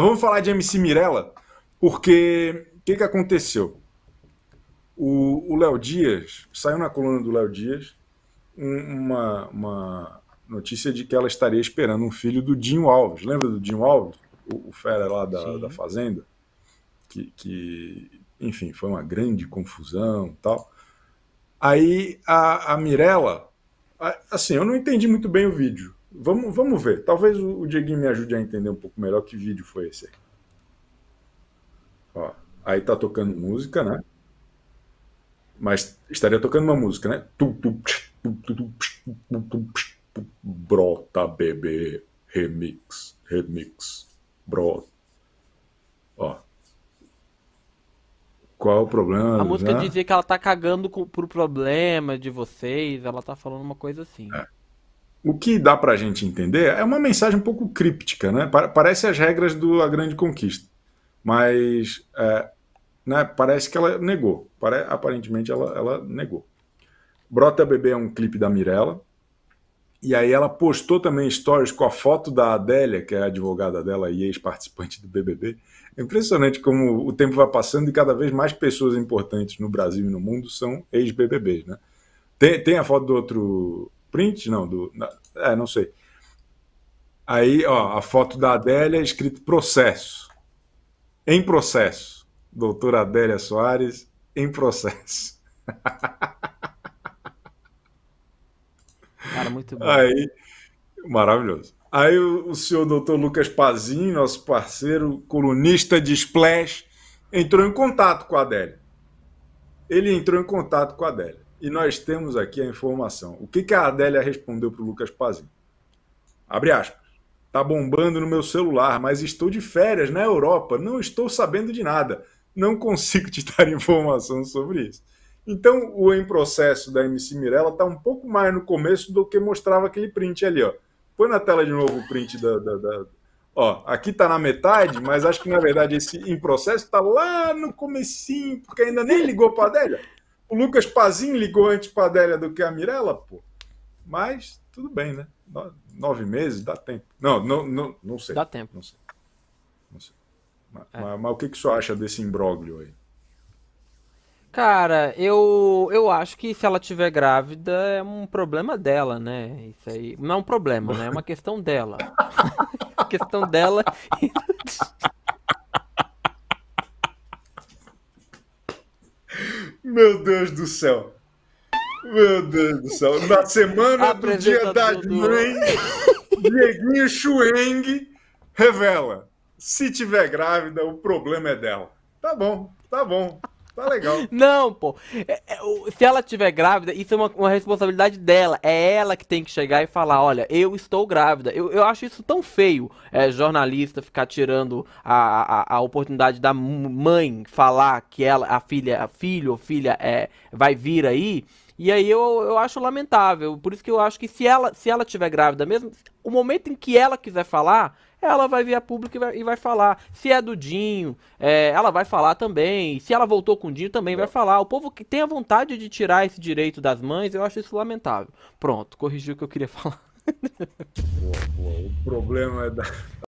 Vamos falar de MC Mirella, porque o que aconteceu? O Léo Dias, saiu na coluna do Léo Dias uma notícia de que ela estaria esperando um filho do Dynho Alves. Lembra do Dynho Alves? O fera lá da Fazenda? Que, enfim, foi uma grande confusão e tal. Aí a Mirella, assim, eu não entendi muito bem o vídeo. Vamos ver. Talvez o Dieguinho me ajude a entender um pouco melhor que vídeo foi esse aí. Ó, aí tá tocando música, né? Mas estaria tocando uma música, né? Brota, bebê, remix, brota. Ó. Qual é o problema? A música, né, dizia que ela tá cagando pro problema de vocês, ela tá falando uma coisa assim. É. O que dá pra gente entender é uma mensagem um pouco críptica, né? Parece as regras do A Grande Conquista, mas né, parece que ela negou. Aparentemente ela negou. Brota Bebê é um clipe da Mirella, e aí ela postou também stories com a foto da Adélia, que é a advogada dela e ex-participante do BBB. É impressionante como o tempo vai passando e cada vez mais pessoas importantes no Brasil e no mundo são ex-BBBs, né? Tem a foto do outro... Print? Não, não sei. Aí, ó, a foto da Adélia escrito processo. Em processo. Doutora Adélia Soares, em processo. Cara, muito bom. Aí, maravilhoso. Aí o senhor doutor Lucas Pazinho, nosso parceiro, colunista de Splash, entrou em contato com a Adélia. E nós temos aqui a informação. O que a Adélia respondeu para o Lucas Pazinho? Abre aspas. Tá bombando no meu celular, mas estou de férias na Europa. Não estou sabendo de nada. Não consigo te dar informação sobre isso. Então, o em processo da MC Mirella está um pouco mais no começo do que mostrava aquele print ali, ó. Põe na tela de novo o print da... Ó, aqui tá na metade, mas acho que, na verdade, esse em processo tá lá no comecinho, porque ainda nem ligou para a Adélia. O Lucas Pazinho ligou antes para a Adélia do que a Mirella, pô. Mas tudo bem, né? 9 meses, dá tempo. Não sei. Dá tempo. Não sei. Mas o que o senhor acha desse imbróglio aí? Cara, eu acho que se ela estiver grávida é um problema dela, né? Isso aí não é um problema, né? É uma questão dela. A questão dela... Meu Deus do céu. Na semana do Dia das Mães, Dieguinho Schueng revela. Se tiver grávida, o problema é dela. Tá bom. Tá legal. Não, pô. Se ela tiver grávida, isso é uma responsabilidade dela. É ela que tem que chegar e falar, olha, eu estou grávida. Eu acho isso tão feio, jornalista ficar tirando a oportunidade da mãe falar que ela, filho ou filha vai vir aí. E aí eu acho lamentável. Por isso que eu acho que se ela tiver grávida mesmo, o momento em que ela quiser falar, ela vai vir a público e vai falar. Se é do Dynho, ela vai falar também. Se ela voltou com o Dynho, também vai falar. O povo que tem a vontade de tirar esse direito das mães, eu acho isso lamentável. Pronto, corrigi o que eu queria falar. Boa. O problema é da...